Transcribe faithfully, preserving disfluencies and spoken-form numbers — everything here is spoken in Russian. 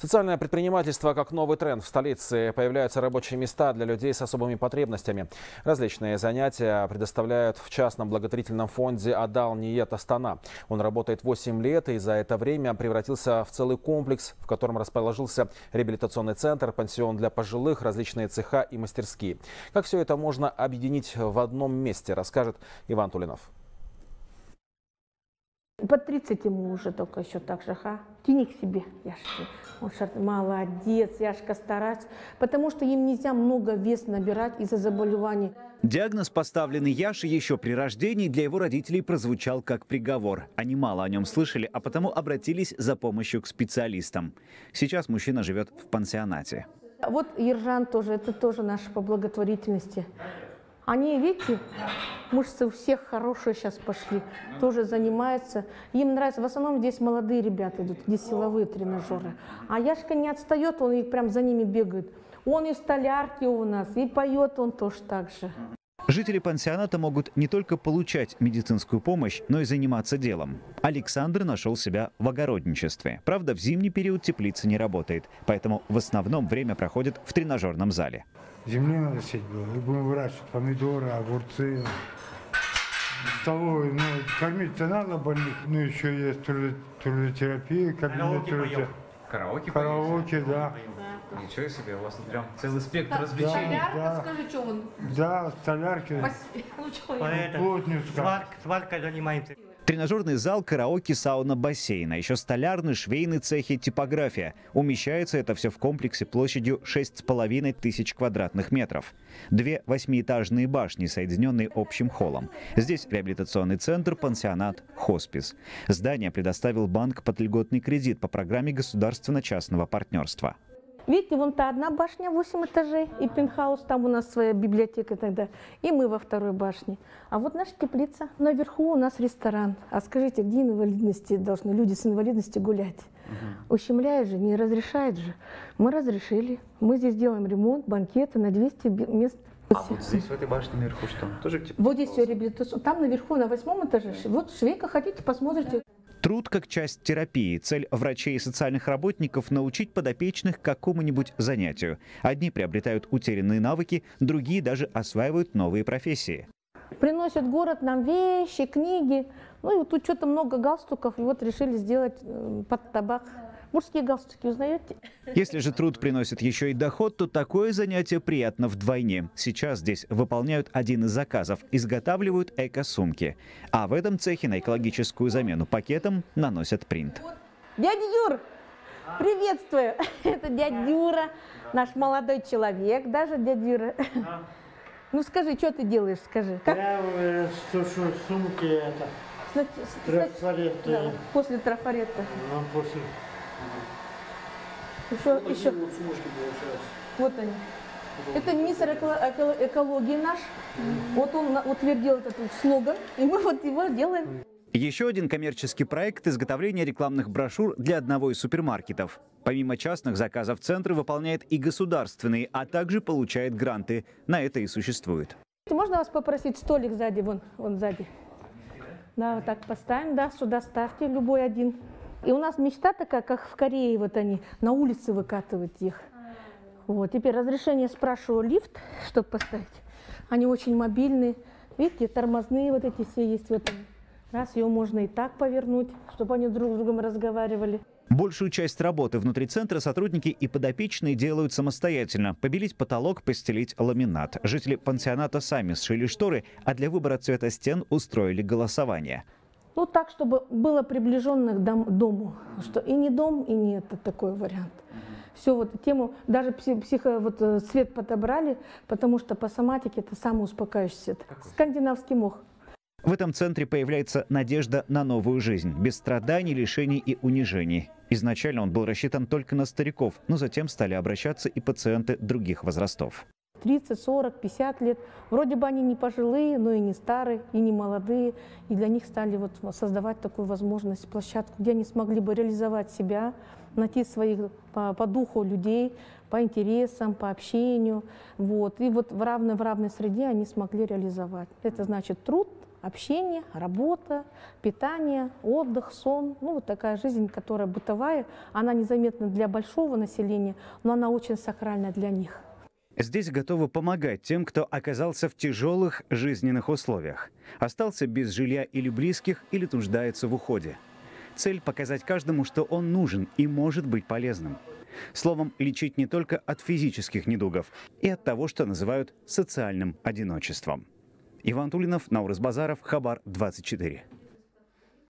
Социальное предпринимательство как новый тренд. В столице появляются рабочие места для людей с особыми потребностями. Различные занятия предоставляют в частном благотворительном фонде «Адал ниет Астана». Он работает восемь лет и за это время превратился в целый комплекс, в котором расположился реабилитационный центр, пансион для пожилых, различные цеха и мастерские. Как все это можно объединить в одном месте, расскажет Иван Тулинов. Под тридцать ему уже только еще так же, ха, тяни к себе, Яшка. Он шар... молодец, Яшка, стараюсь, потому что им нельзя много вес набирать из-за заболеваний. Диагноз, поставленный Яше еще при рождении, для его родителей прозвучал как приговор. Они мало о нем слышали, а потому обратились за помощью к специалистам. Сейчас мужчина живет в пансионате. Вот Ержан тоже, это тоже наши по благотворительности. Они, видите, мышцы у всех хорошие сейчас пошли, тоже занимаются. Им нравится, в основном здесь молодые ребята идут, здесь силовые тренажеры. А Яшка не отстает, он и прям за ними бегает. Он и в столярке у нас, и поет он тоже так же. Жители пансионата могут не только получать медицинскую помощь, но и заниматься делом. Александр нашел себя в огородничестве. Правда, в зимний период теплица не работает, поэтому в основном время проходит в тренажерном зале. Земле надо сеять было, и будем выращивать помидоры, огурцы, столовые. Ну, кормить-то надо больных, ну еще есть трудотерапия, кабинет трудотерапии. Караоке, караоке, да. да. Ничего себе, у вас тут прям целый спектр да, развлечений. Да, скажи, что он? Да, столярки. Плотница. Сваркой занимаемся. Тренажерный зал, караоке, сауна, бассейн, а еще столярный, швейный цехи, типография. Умещается это все в комплексе площадью шесть с половиной тысяч квадратных метров. Две восьмиэтажные башни, соединенные общим холлом. Здесь реабилитационный центр, пансионат, хоспис. Здание предоставил банк под льготный кредит по программе государственно-частного партнерства. Видите, вон та одна башня, восемь этажей, и пентхаус, там у нас своя библиотека тогда, и мы во второй башне. А вот наша теплица, наверху у нас ресторан. А скажите, где инвалидности должны люди с инвалидностью гулять? Угу. Ущемляет же, не разрешает же. Мы разрешили, мы здесь делаем ремонт, банкеты на двести мест. А вот здесь, в этой башне наверху что? Тоже теплица? Вот здесь все реабилитационное, там наверху на восьмом этаже, вот швейка, хотите, посмотрите. Труд как часть терапии. Цель врачей и социальных работников – научить подопечных какому-нибудь занятию. Одни приобретают утерянные навыки, другие даже осваивают новые профессии. Приносят город нам вещи, книги. Ну и вот тут что-то много галстуков, и вот решили сделать под табак. Мужские галстуки узнаете? Если же труд приносит еще и доход, то такое занятие приятно вдвойне. Сейчас здесь выполняют один из заказов, изготавливают эко-сумки. А в этом цехе на экологическую замену пакетом наносят принт. Дядя Юр, приветствую! Это дядя Юра, наш молодой человек, даже дядя Юра. Ну скажи, что ты делаешь, скажи. Я сушу сумки, это, трафаретты. После трафаретта. После. Еще, ну, еще. Вот, сумочки, вот они. Это мистер экологии наш. Mm-hmm. Вот он утвердил этот слоган, и мы вот его делаем. Еще один коммерческий проект – изготовление рекламных брошюр для одного из супермаркетов. Помимо частных заказов центр выполняет и государственные, а также получает гранты. На это и существует. Можно вас попросить столик сзади, вон, вон сзади. Да, вот так поставим, да, сюда ставьте любой один. И у нас мечта такая, как в Корее, вот они на улице выкатывают их. Вот, теперь разрешение спрашиваю лифт, чтобы поставить. Они очень мобильные. Видите, тормозные вот эти все есть в этом. Раз, ее можно и так повернуть, чтобы они друг с другом разговаривали. Большую часть работы внутри центра сотрудники и подопечные делают самостоятельно. Побелить потолок, постелить ламинат. Жители пансионата сами сшили шторы, а для выбора цвета стен устроили голосование. Ну, так, чтобы было приближенно к дому, что и не дом, и не это такой вариант. Все, вот тему, даже психо, вот, цвет подобрали, потому что по соматике это самоуспокаивающий цвет. Скандинавский мох. В этом центре появляется надежда на новую жизнь, без страданий, лишений и унижений. Изначально он был рассчитан только на стариков, но затем стали обращаться и пациенты других возрастов. тридцать, сорок, пятьдесят лет. Вроде бы они не пожилые, но и не старые, и не молодые. И для них стали вот создавать такую возможность, площадку, где они смогли бы реализовать себя, найти своих по, по духу людей, по интересам, по общению. Вот. И вот в равной, в равной среде они смогли реализовать. Это значит труд, общение, работа, питание, отдых, сон. Ну, вот такая жизнь, которая бытовая, она незаметна для большого населения, но она очень сакральна для них. Здесь готовы помогать тем, кто оказался в тяжелых жизненных условиях, остался без жилья или близких, или нуждается в уходе. Цель – показать каждому, что он нужен и может быть полезным. Словом, лечить не только от физических недугов и от того, что называют социальным одиночеством. Иван Тулинов, Наурас Базаров, Хабар двадцать четыре.